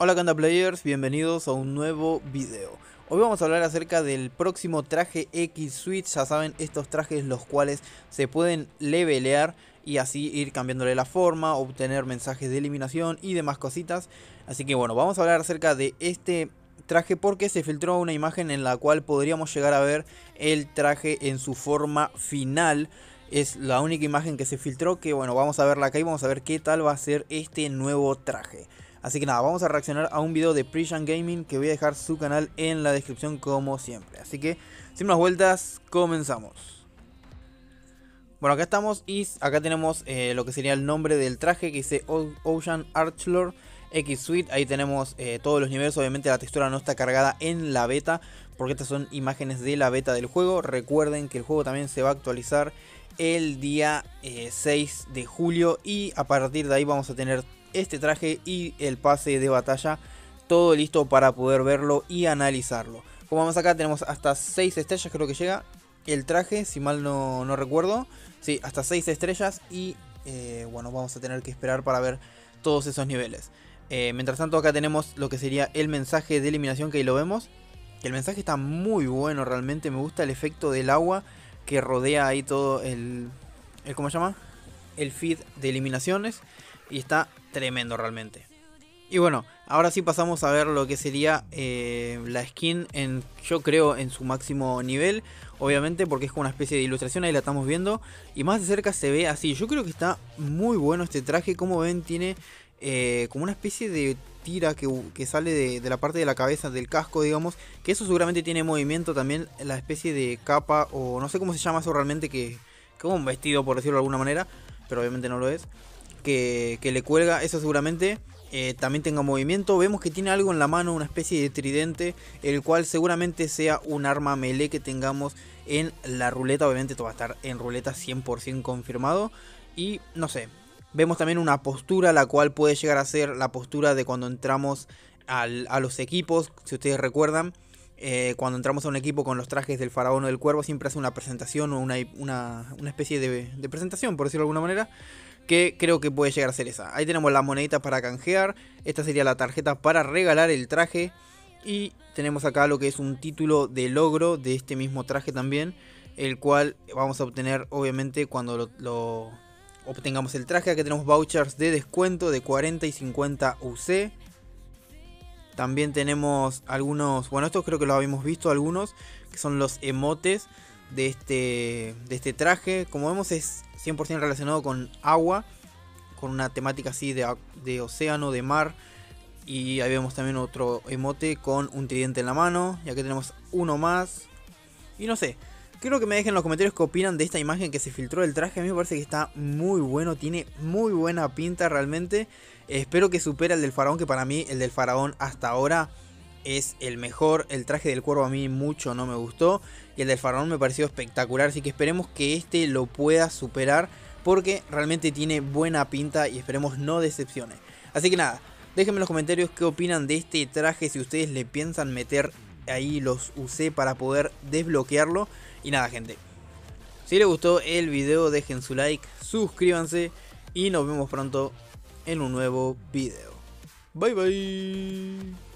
Hola Kanda Players, bienvenidos a un nuevo video. Hoy vamos a hablar acerca del próximo traje x-Suit. Ya saben, estos trajes los cuales se pueden levelear y así ir cambiándole la forma, obtener mensajes de eliminación y demás cositas. Así que bueno, vamos a hablar acerca de este traje porque se filtró una imagen en la cual podríamos llegar a ver el traje en su forma final. Es la única imagen que se filtró, que bueno, vamos a verla acá y vamos a ver qué tal va a ser este nuevo traje. Así que nada, vamos a reaccionar a un video de Priyank Gaming, que voy a dejar su canal en la descripción como siempre. Así que, sin más vueltas, comenzamos. Bueno, acá estamos y acá tenemos lo que sería el nombre del traje, que dice Ocean Archlord X Suite. Ahí tenemos todos los niveles. Obviamente la textura no está cargada en la beta, porque estas son imágenes de la beta del juego. Recuerden que el juego también se va a actualizar el día 6 de julio y a partir de ahí vamos a tener este traje y el pase de batalla todo listo para poder verlo y analizarlo. Como vamos acá, tenemos hasta 6 estrellas, creo que llega el traje, si mal no recuerdo. Sí, hasta 6 estrellas y bueno, vamos a tener que esperar para ver todos esos niveles. Mientras tanto, acá tenemos lo que sería el mensaje de eliminación, que ahí lo vemos. El mensaje está muy bueno, realmente me gusta el efecto del agua que rodea ahí todo el ¿cómo se llama? El feed de eliminaciones. Y está tremendo realmente. Y bueno, ahora sí pasamos a ver lo que sería la skin en, yo creo, en su máximo nivel. Obviamente, porque es como una especie de ilustración, ahí la estamos viendo. Y más de cerca se ve así. Yo creo que está muy bueno este traje. Como ven, tiene como una especie de tira que sale de la parte de la cabeza, del casco, digamos. Que eso seguramente tiene movimiento también. La especie de capa, o no sé cómo se llama eso realmente, que como un vestido, por decirlo de alguna manera. Pero obviamente no lo es. Que le cuelga, eso seguramente también tenga movimiento. Vemos que tiene algo en la mano, una especie de tridente, el cual seguramente sea un arma melee que tengamos en la ruleta. Obviamente esto va a estar en ruleta 100% confirmado. Y no sé, vemos también una postura, la cual puede llegar a ser la postura de cuando entramos a los equipos. Si ustedes recuerdan, cuando entramos a un equipo con los trajes del faraón o del cuervo, siempre hace una presentación o una especie de presentación, por decirlo de alguna manera, que creo que puede llegar a ser esa. Ahí tenemos la monedita para canjear. Esta sería la tarjeta para regalar el traje. Y tenemos acá lo que es un título de logro de este mismo traje también, el cual vamos a obtener obviamente cuando lo obtengamos el traje. Aquí tenemos vouchers de descuento de 40 y 50 UC. También tenemos algunos, bueno, estos creo que los habíamos visto algunos, que son los emotes de este traje. Como vemos, es 100% relacionado con agua, con una temática así de océano, de mar. Y ahí vemos también otro emote con un tridente en la mano. Y aquí tenemos uno más. Y no sé, quiero que me dejen en los comentarios qué opinan de esta imagen que se filtró del traje. A mí me parece que está muy bueno, tiene muy buena pinta realmente. Espero que supere al del faraón, que para mí el del faraón hasta ahora es el mejor. El traje del cuervo a mí mucho no me gustó, y el del faraón me pareció espectacular. Así que esperemos que este lo pueda superar, porque realmente tiene buena pinta y esperemos no decepcione. Así que nada, déjenme en los comentarios qué opinan de este traje, si ustedes le piensan meter ahí los UC para poder desbloquearlo. Y nada gente, si les gustó el video dejen su like, suscríbanse y nos vemos pronto en un nuevo video. Bye bye.